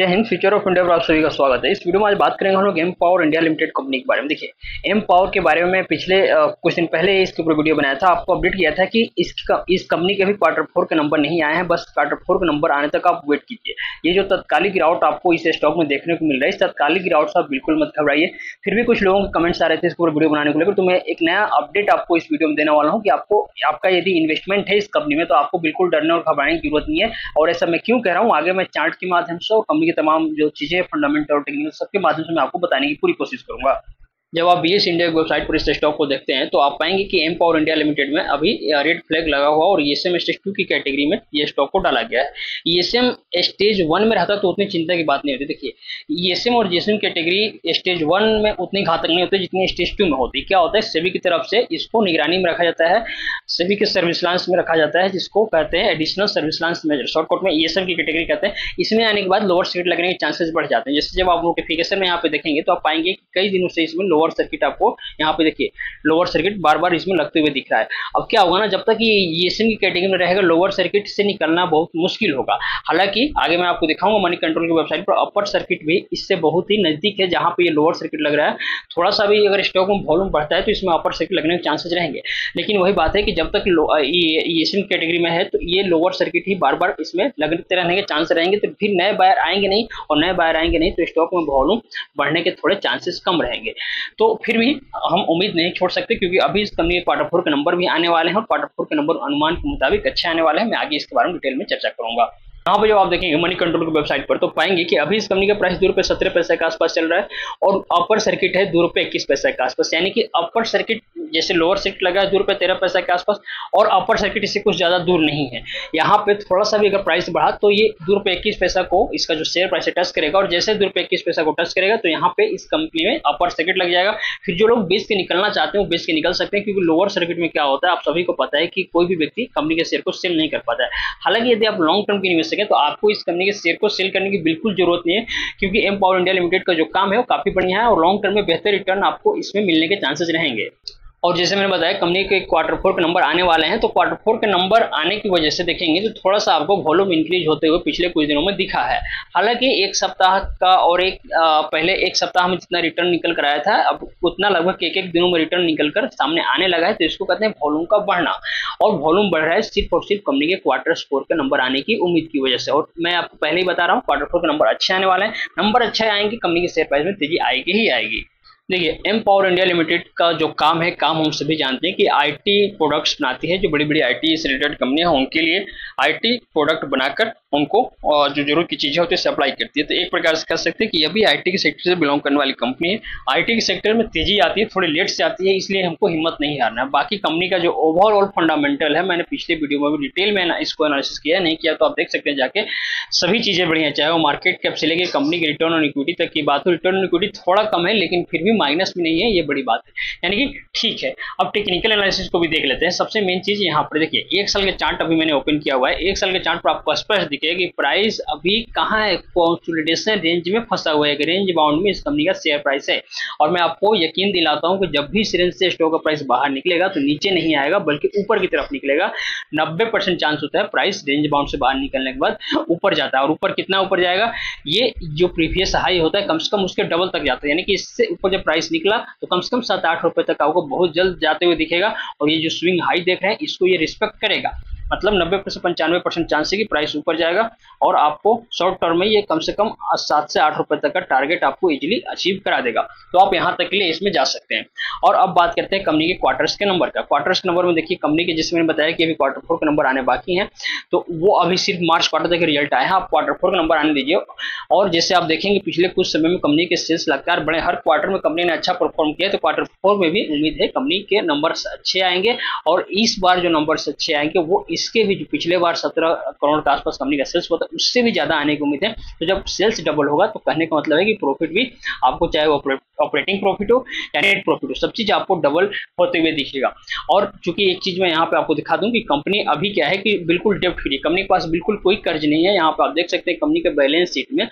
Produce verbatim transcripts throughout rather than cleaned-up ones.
जय Hind. Future of India पर आप सभी का स्वागत है। इस वीडियो में आज बात करेंगे हम लोग एम्पावर इंडिया लिमिटेड कंपनी के बारे में। देखिए, एम्पावर के बारे में मैं पिछले आ, कुछ दिन पहले इसके ऊपर वीडियो बनाया था, आपको अपडेट किया था कि इसका इस कंपनी के भी क्वार्टर फोर के नंबर नहीं आए हैं। बस क्वार्टर फोर के नंबर आने तक आप वेट कीजिए। ये जो तत्कालिक गिरावट आपको इस स्टॉक में देखने को मिल रहा है, इस तत्कालिक गिरावट से आप बिल्कुल मत घबराइए। फिर भी कुछ लोगों के कमेंट्स आ रहे थे इसके ऊपर वीडियो बनाने को लेकर, तो मैं एक नया अपडेट आपको इस वीडियो में देने वाला हूँ कि आपको आपका यदि इन्वेस्टमेंट है इस कंपनी में तो आपको बिल्कुल डरने और घबराने की जरूरत नहीं है। और ऐसा मैं क्यों कह रहा हूँ, आगे मैं चार्ट के माध्यम से और की तमाम जो चीजें फंडामेंटल और टेक्निकल सबके माध्यम से मैं आपको बताने की पूरी कोशिश करूंगा। जब आप बी एस इंडिया की वेबसाइट पर इस स्टॉक को देखते हैं तो आप पाएंगे कि एम्पावर इंडिया लिमिटेड में अभी रेड फ्लैग लगा हुआ और E S M stage two की कैटेगरी में ये स्टॉक को डाला गया है। E S M stage one में रहता तो उतनी चिंता की बात नहीं होती। देखिए, ई एस एम और G S M category stage one में उतनी घातक नहीं होती जितनी स्टेज टू में होती। क्या होता है, सेबी की तरफ से इसको निगरानी में रखा जाता है, सेबी के सर्विस लाइंस में रखा जाता है, जिसको कहते हैं additional service lines major, shortcut में ई एस एम की कैटेगरी कहते हैं। इसमें आने के बाद लोअर सर्किट लगने के चांसेस बढ़ जाते हैं। जैसे जब आप नोटिफिकेशन में यहाँ पे देखेंगे तो आप पाएंगे कि कई दिनों से इसमें लोअर सर्किट आपको यहाँ पे देखिए लोअर सर्किट बार बार इसमें लगते हुए दिख रहा है। अब क्या होगा ना, जब तक ई एस एम की कैटेगरी में रहेगा लोअर सर्किट से निकलना बहुत मुश्किल होगा। हालांकि आगे मैं आपको दिखाऊंगा मनी कंट्रोल की वेबसाइट पर अपर सर्किट भी इससे बहुत ही नजदीक है। जहां पे ये लोअर सर्किट लग रहा है, थोड़ा सा भी अगर स्टॉक में वॉल्यूम बढ़ता है तो इसमें अपर सर्किट लगने के चांसेस रहेंगे। लेकिन वही बात है कि जब तक ई एस एम की कैटेगरी में है तो ये लोअर सर्किट ही बार बार इसमें लगते रहने के चांस रहेंगे। तो फिर नए बायर आएंगे नहीं और नए बायर आएंगे नहीं तो स्टॉक में वॉल्यूम बढ़ने के थोड़े चांसेस कम रहेंगे। तो फिर भी हम उम्मीद नहीं छोड़ सकते, क्योंकि अभी इस कंपनी के क्वार्टर फोर के नंबर भी आने वाले हैं और क्वार्टर फोर के नंबर अनुमान के मुताबिक अच्छे आने वाले हैं। मैं आगे इसके बारे में डिटेल में चर्चा करूंगा। यहाँ पर जब आप देखेंगे मनी कंट्रोल की वेबसाइट पर तो पाएंगे कि अभी इस कंपनी का प्राइस दो रुपये सत्रह पैसे के आसपास चल रहा है और अपर सर्किट है दो रुपये इक्कीस पैसे के आसपास। यानी कि अपर सर्किट जैसे लोअर सर्किट लगा है दो रुपये तेरह पैसे के आसपास और अपर सर्किट इससे कुछ ज़्यादा दूर नहीं है। यहाँ पे थोड़ा सा भी अगर प्राइस बढ़ा तो ये दो रुपये इक्कीस पैसा को इसका जो शेयर प्राइस है टच करेगा, और जैसे दो रुपये इक्कीस पैसा को टच करेगा तो यहाँ पे इस कंपनी में अपर सर्किट लग जाएगा। फिर जो लोग बेच के निकलना चाहते हैं वो बेच के निकल सकते हैं, क्योंकि लोअर सर्किट में क्या होता है आप सभी को पता है कि कोई भी व्यक्ति कंपनी के शेयर को सेल नहीं कर पाता है। हालांकि यदि आप लॉन्ग टर्म की निवेश तो आपको इस कंपनी के शेयर को सेल करने की बिल्कुल जरूरत नहीं है, क्योंकि एम्पावर इंडिया लिमिटेड का जो काम है वो काफी बढ़िया है और लॉन्ग टर्म में बेहतर रिटर्न आपको इसमें मिलने के चांसेस रहेंगे। और जैसे मैंने बताया कंपनी के क्वार्टर फोर के नंबर आने वाले हैं, तो क्वार्टर फोर के नंबर आने की वजह से देखेंगे तो थोड़ा सा आपको वॉल्यूम इंक्रीज होते हुए पिछले कुछ दिनों में दिखा है। हालांकि एक सप्ताह का और एक आ, पहले एक सप्ताह में जितना रिटर्न निकल कर आया था अब उतना लगभग एक एक दिनों में रिटर्न निकल कर सामने आने लगा है। तो इसको कहते हैं वॉल्यूम का बढ़ना, और वॉल्यूम बढ़ रहा है सिर्फ और सिर्फ कंपनी के क्वार्टर फोर के नंबर आने की उम्मीद की वजह से। और मैं आपको पहले ही बता रहा हूँ क्वार्टर फोर के नंबर अच्छे आने वाले हैं। नंबर अच्छे आएंगे, कंपनी के शेयर प्राइस में तेजी आएगी ही आएगी। देखिए, एम्पावर इंडिया लिमिटेड का जो काम है, काम हम सभी जानते हैं कि आईटी प्रोडक्ट्स बनाती है। जो बड़ी बड़ी आईटी से रिलेटेड कंपनियां हैं उनके लिए आईटी प्रोडक्ट बनाकर उनको जो जरूरत की चीज़ें होती है सप्लाई करती है। तो एक प्रकार से कह सकते हैं कि यह भी आईटी के सेक्टर से बिलोंग करने वाली कंपनी है। आईटी के सेक्टर में तेजी आती है, थोड़ी लेट से आती है, इसलिए हमको हिम्मत नहीं हारना है। बाकी कंपनी का जो ओवरऑल फंडामेंटल है, मैंने पिछले वीडियो में भी डिटेल में इसको एनालिसिस किया, नहीं किया तो आप देख सकते हैं जाके। सभी चीज़ें बढ़िया, चाहे वो मार्केट कैप से लेकर कंपनी के रिटर्न ऑन इक्विटी तक की बात हो। रिटर्न ऑन इक्विटी थोड़ा कम है लेकिन फिर भी माइनस में नहीं है, ये बड़ी बात है, यानी कि ठीक है। अब टेक्निकल एनालिसिस को भी देख लेते हैं। सबसे मेन चीज यहाँ पर देखिए, एक साल के चार्ट अभी मैंने ओपन किया हुआ है। एक साल के चार्ट पर आपको स्पष्ट दिखेगा कि प्राइस अभी कहाँ है, कंसोलिडेशन रेंज में फंसा हुआ है, रेंज बाउंड में इस कंपनी का शेयर प्राइस है। और मैं आपको यकीन दिलाता हूँ कि जब भी इस रेंज से स्टॉक का प्राइस बाहर निकलेगा तो नीचे नहीं आएगा बल्कि ऊपर की तरफ निकलेगा। नब्बे परसेंट चांस होता है प्राइस रेंज बाउंड से बाहर निकलने के बाद ऊपर जाता है, और ऊपर कितना ऊपर जाएगा, ये जो प्रीवियस हाई होता है कम से कम उसके डबल तक जाता है। यानी कि इससे ऊपर जब प्राइस निकला तो कम से कम सात आठ रुपए तक आपको बहुत जल्द जाते हुए दिखेगा। और ये जो स्विंग हाई देख रहे हैं इसको ये रिस्पेक्ट करेगा, मतलब नब्बे से पंचानवे परसेंट चांस है कि प्राइस ऊपर जाएगा और आपको शॉर्ट टर्म में ये कम से कम सात से आठ रुपए तक का टारगेट आपको इजीली अचीव करा देगा। तो आप यहाँ तक के लिए इसमें जा सकते हैं। और अब बात करते हैं कंपनी के क्वार्टर्स के नंबर का। क्वार्टर्स के नंबर में देखिए, कंपनी के जिसमें मैंने बताया कि अभी क्वार्टर फोर के नंबर आने बाकी हैं, तो वो अभी सिर्फ मार्च क्वार्टर तक रिजल्ट आया है। आप क्वार्टर फोर का नंबर आने दीजिए। और जैसे आप देखेंगे पिछले कुछ समय में कंपनी के सेल्स लगातार बढ़े, हर क्वार्टर में कंपनी ने अच्छा परफॉर्म किया, तो क्वार्टर फोर में भी उम्मीद है कंपनी के नंबर्स अच्छे आएंगे। और इस बार जो नंबर्स अच्छे आएंगे वो इसके भी जो पिछले बार सत्रह करोड़ के आसपास कंपनी का सेल्स हुआ था उससे भी ज्यादा आने की उम्मीद है। तो जब सेल्स डबल होगा तो कहने का मतलब है कि प्रॉफिट भी आपको, चाहे वो ऑपरेटिंग प्रॉफिट हो या नेट प्रॉफिट हो, सब चीज आपको डबल होते हुए दिखेगा। और चूंकि एक चीज मैं यहाँ पे आपको दिखा दूं कि कंपनी अभी क्या है कि बिल्कुल डेप्ट फ्री, कंपनी के पास बिल्कुल कोई कर्ज नहीं है। यहाँ पे आप देख सकते हैं कंपनी के बैलेंस शीट में,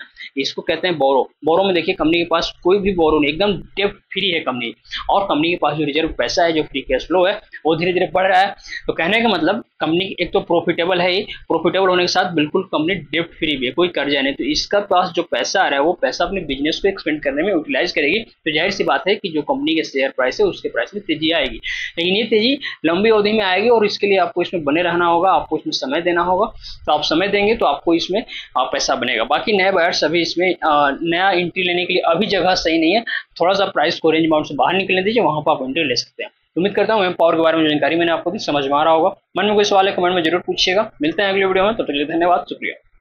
इसको कहते हैं बोरो। बोरो में देखिए कंपनी के पास कोई भी बोरो नहीं, एकदम डेप्ट फ्री है कंपनी, और कंपनी के पास जो रिजर्व पैसा है, जो फ्री कैश फ्लो है, वो धीरे धीरे बढ़ रहा है। तो कहने का मतलब कंपनी एक तो प्रॉफिटेबल है, प्रॉफिटेबल होने के साथ बिल्कुल कंपनी डेब्ट फ्री भी है, कोई कर्जा नहीं। तो इसका पास जो पैसा आ रहा है वो पैसा अपने बिजनेस को एक्सपेंड करने में यूटिलाइज करेगी। तो जाहिर सी बात है कि जो कंपनी के शेयर प्राइस है उसके प्राइस में तेजी आएगी, लेकिन ये तेजी लंबी अवधि में आएगी और इसके लिए आपको इसमें बने रहना होगा, आपको इसमें समय देना होगा। तो आप समय देंगे तो आपको इसमें पैसा बनेगा। बाकी नए बायर्स अभी इसमें नया एंट्री लेने के लिए अभी जगह सही नहीं है, थोड़ा सा प्राइस को रेंज बाउंड से बाहर निकलने दीजिए, वहां पर आप एंट्री ले सकते हैं। उम्मीद करता हूँ एम्पावर के बारे में जानकारी मैंने आपको भी समझ में आ रहा होगा। मन में कोई सवाल है कमेंट में जरूर पूछिएगा। मिलते हैं अगले वीडियो में, तब तक के लिए धन्यवाद, शुक्रिया।